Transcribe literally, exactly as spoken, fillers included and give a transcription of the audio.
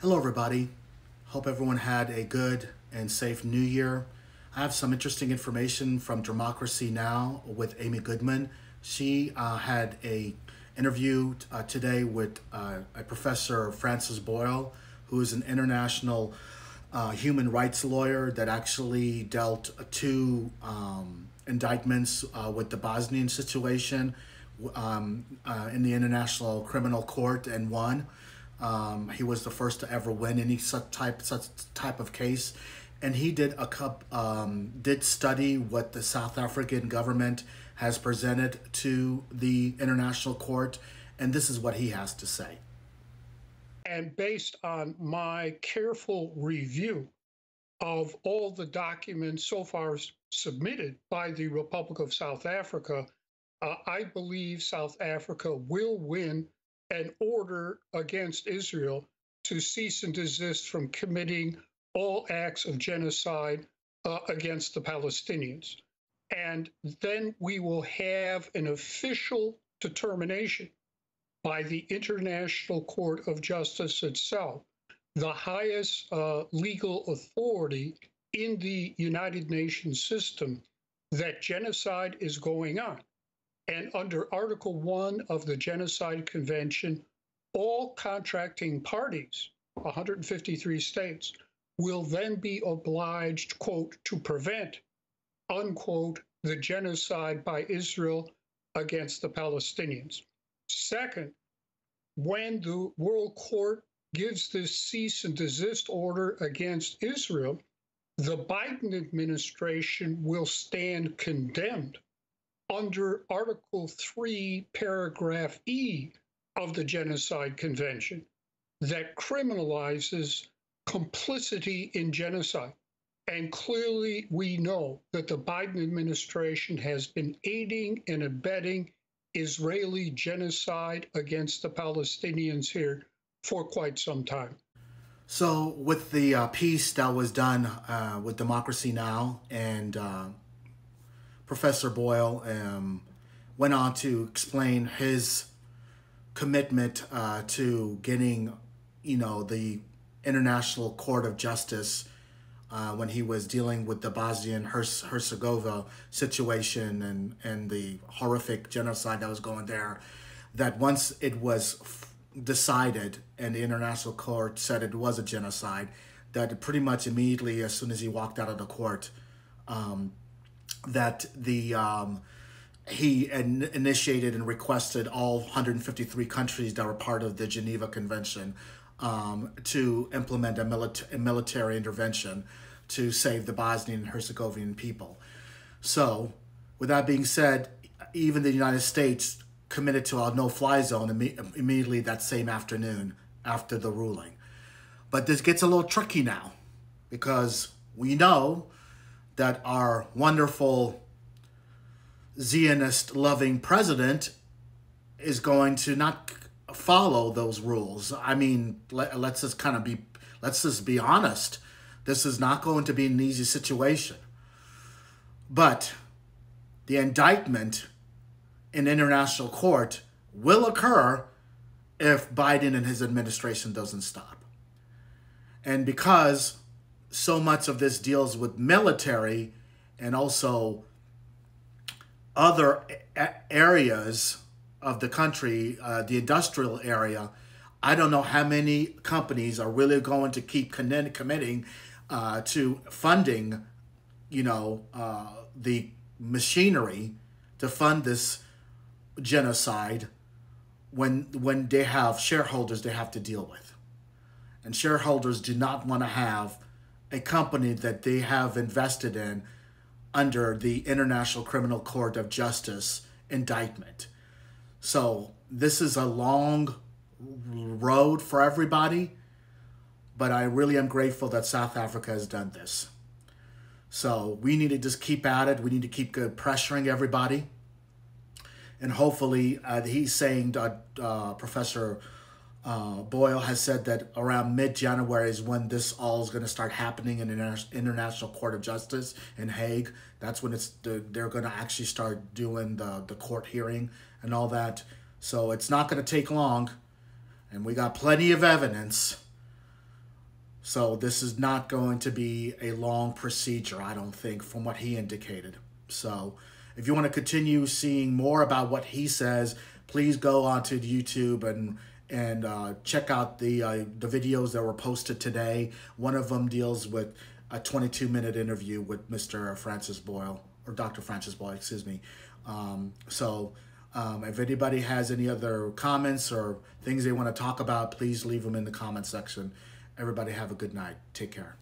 Hello everybody, hope everyone had a good and safe new year. I have some interesting information from Democracy Now! With Amy Goodman. She uh, had a interview uh, today with uh, a professor, Francis Boyle, who is an international uh, human rights lawyer that actually dealt two um, indictments uh, with the Bosnian situation um, uh, in the International Criminal Court and won. Um, he was the first to ever win any such type such type of case, and he did a cup um, did study what the South African government has presented to the International Court, and this is what he has to say. And based on my careful review of all the documents so far submitted by the Republic of South Africa, uh, I believe South Africa will win an order against Israel to cease and desist from committing all acts of genocide uh, against the Palestinians. And then we will have an official determination by the International Court of Justice itself, the highest uh, legal authority in the United Nations system, that genocide is going on. And under Article one of the Genocide Convention, all contracting parties, one hundred fifty-three states, will then be obliged, quote, to prevent, unquote, the genocide by Israel against the Palestinians. Second, when the World Court gives this cease and desist order against Israel, the Biden administration will stand condemned under Article three, Paragraph E of the Genocide Convention that criminalizes complicity in genocide. And clearly we know that the Biden administration has been aiding and abetting Israeli genocide against the Palestinians here for quite some time. So with the uh, piece that was done uh, with Democracy Now! And uh... Professor Boyle um, went on to explain his commitment uh, to getting, you know, the International Court of Justice uh, when he was dealing with the Bosnia-Herzegovina situation and, and the horrific genocide that was going there, that once it was decided and the International Court said it was a genocide, that pretty much immediately, as soon as he walked out of the court, um, that the um, he in initiated and requested all one hundred fifty-three countries that were part of the Geneva Convention um, to implement a, milita a military intervention to save the Bosnian and Herzegovian people. So, with that being said, even the United States committed to a no-fly zone imme immediately that same afternoon after the ruling. But this gets a little tricky now, because we know that our wonderful Zionist-loving president is going to not follow those rules. I mean, let, let's just kind of be, let's just be honest. This is not going to be an easy situation. But the indictment in international court will occur if Biden and his administration doesn't stop. And because so much of this deals with military and also other areas of the country, uh, the industrial area, I don't know how many companies are really going to keep committing uh, to funding, you know, uh, the machinery to fund this genocide when, when they have shareholders they have to deal with. And shareholders do not want to have a company that they have invested in under the International Criminal Court of Justice indictment. So this is a long road for everybody, but I really am grateful that South Africa has done this. So we need to just keep at it. We need to keep pressuring everybody. And hopefully, uh, he's saying, uh, uh, Professor Uh, Boyle has said that around mid-January is when this all is going to start happening in the Inter International Court of Justice in Hague. That's when it's the, they're going to actually start doing the, the court hearing and all that. So it's not going to take long, and we got plenty of evidence So this is not going to be a long procedure, I don't think, from what he indicated. So if you want to continue seeing more about what he says, please go onto YouTube and and uh, check out the uh, the videos that were posted today. One of them deals with a twenty-two minute interview with Mister Francis Boyle, or Doctor Francis Boyle, excuse me. Um, so um, if anybody has any other comments or things they want to talk about, please leave them in the comment section. Everybody have a good night. Take care.